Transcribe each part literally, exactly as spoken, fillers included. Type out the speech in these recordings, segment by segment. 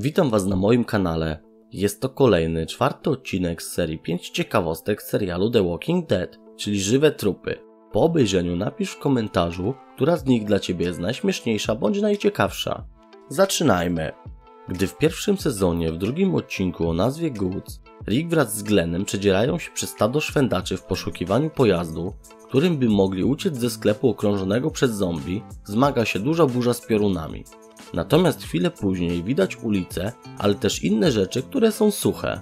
Witam Was na moim kanale. Jest to kolejny, czwarty odcinek z serii pięć ciekawostek z serialu The Walking Dead, czyli żywe trupy. Po obejrzeniu napisz w komentarzu, która z nich dla Ciebie jest najśmieszniejsza bądź najciekawsza. Zaczynajmy! Gdy w pierwszym sezonie, w drugim odcinku o nazwie Guts, Rick wraz z Glennem przedzierają się przez stado szwędaczy w poszukiwaniu pojazdu, którym by mogli uciec ze sklepu okrążonego przez zombie, zmaga się duża burza z piorunami. Natomiast chwilę później widać ulice, ale też inne rzeczy, które są suche.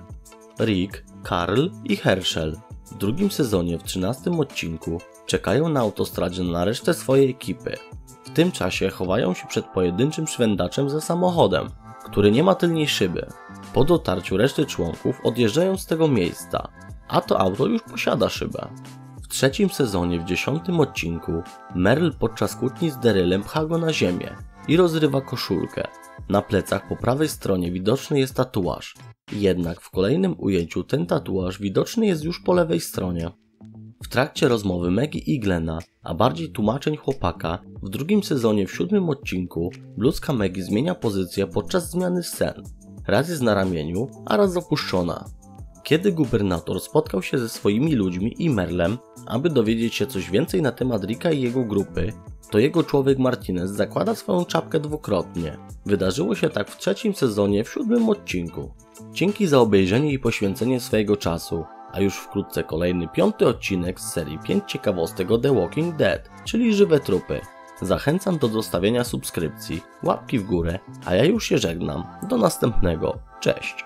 Rick, Carl i Herschel w drugim sezonie, w trzynastym odcinku, czekają na autostradzie na resztę swojej ekipy. W tym czasie chowają się przed pojedynczym szwędaczem za samochodem, który nie ma tylnej szyby. Po dotarciu reszty członków odjeżdżają z tego miejsca, a to auto już posiada szybę. W trzecim sezonie, w dziesiątym odcinku, Merle podczas kłótni z Darylem pcha go na ziemię i rozrywa koszulkę. Na plecach po prawej stronie widoczny jest tatuaż. Jednak w kolejnym ujęciu ten tatuaż widoczny jest już po lewej stronie. W trakcie rozmowy Maggie i Glena, a bardziej tłumaczeń chłopaka, w drugim sezonie, w siódmym odcinku, bluzka Maggie zmienia pozycję podczas zmiany scen. Raz jest na ramieniu, a raz opuszczona. Kiedy gubernator spotkał się ze swoimi ludźmi i Merlem, aby dowiedzieć się coś więcej na temat Ricka i jego grupy, to jego człowiek Martinez zakłada swoją czapkę dwukrotnie. Wydarzyło się tak w trzecim sezonie, w siódmym odcinku. Dzięki za obejrzenie i poświęcenie swojego czasu, a już wkrótce kolejny piąty odcinek z serii pięć ciekawostek o The Walking Dead, czyli żywe trupy. Zachęcam do zostawienia subskrypcji, łapki w górę, a ja już się żegnam. Do następnego. Cześć!